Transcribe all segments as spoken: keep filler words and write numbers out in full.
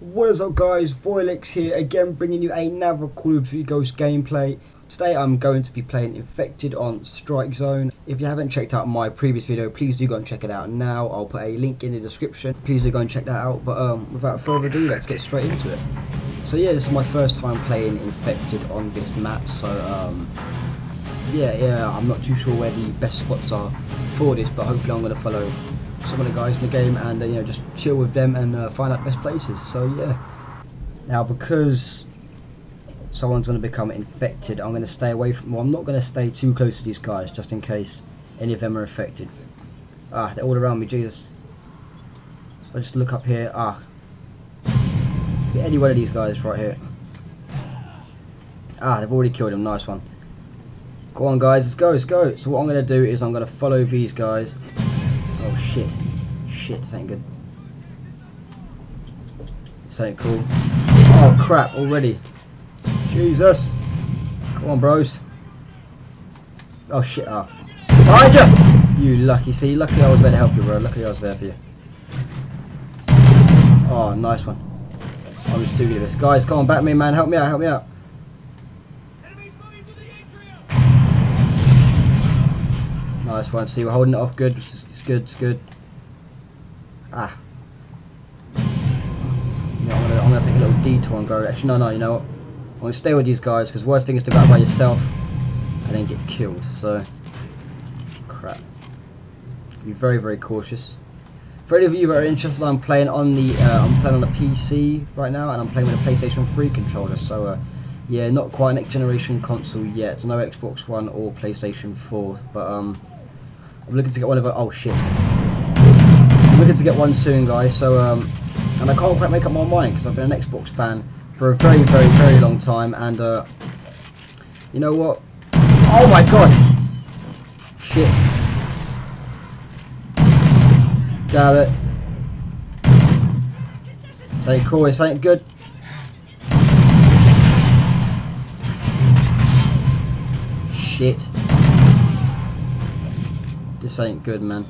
What is up guys, Voilex here again, bringing you another Call of Duty Ghosts gameplay. Today I'm going to be playing Infected on Strike Zone. If you haven't checked out my previous video, please do go and check it out now. I'll put a link in the description. Please do go and check that out, but um, without further ado, let's get straight into it. So yeah, this is my first time playing Infected on this map, so um, yeah, yeah, I'm not too sure where the best spots are for this, but hopefully I'm going to follow some of the guys in the game and uh, you know, just chill with them and uh, find out best places. So yeah, now because someone's going to become infected, I'm going to stay away from, well, I'm not going to stay too close to these guys just in case any of them are infected. Ah, they're all around me, Jesus. So I just look up here, ah, get any one of these guys right here. Ah, they've already killed him, nice one. Go on guys, let's go, let's go. So what I'm going to do is I'm going to follow these guys. Oh shit, shit, this ain't good. This ain't cool. Oh crap, already. Jesus. Come on bros. Oh shit, ah. Behind you! You lucky, see, luckily I was there to help you bro, luckily I was there for you. Oh, nice one. I was too good at this. Guys, come on, back me man, help me out, help me out. Nice one, see, we're holding it off good, it's good, it's good. Ah. Yeah, I'm gonna, I'm gonna take a little detour and go, actually, no, no, you know what? I'm gonna stay with these guys, because the worst thing is to go out by yourself and then get killed, so. Crap. Be very, very cautious. For any of you that are interested, I'm playing on the, uh, I'm playing on a P C right now, and I'm playing with a PlayStation three controller, so, uh, yeah, not quite next generation console yet, no Xbox One or PlayStation four, but, um, I'm looking to get one of a oh shit. I'm looking to get one soon guys, so um and I can't quite make up my mind because I've been an Xbox fan for a very very very long time and uh you know what? Oh my god! Shit. Damn it. This ain't cool, this ain't good. Shit. This ain't good, man.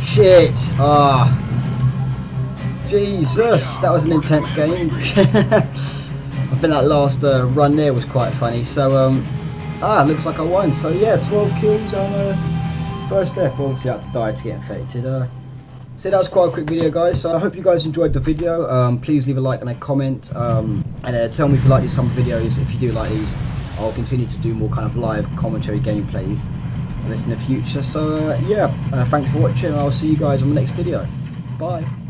Shit! Ah, oh. Jesus, that was an intense game. I think that last uh, run there was quite funny. So, um, ah, looks like I won. So yeah, twelve kills and uh, first death. Obviously, I had to die to get infected. Uh, So that was quite a quick video guys, so I hope you guys enjoyed the video. Um, please leave a like and a comment, um, and uh, tell me if you like these summer videos. If you do like these, I'll continue to do more kind of live commentary gameplays on this in the future. So uh, yeah, uh, thanks for watching and I'll see you guys on the next video. Bye!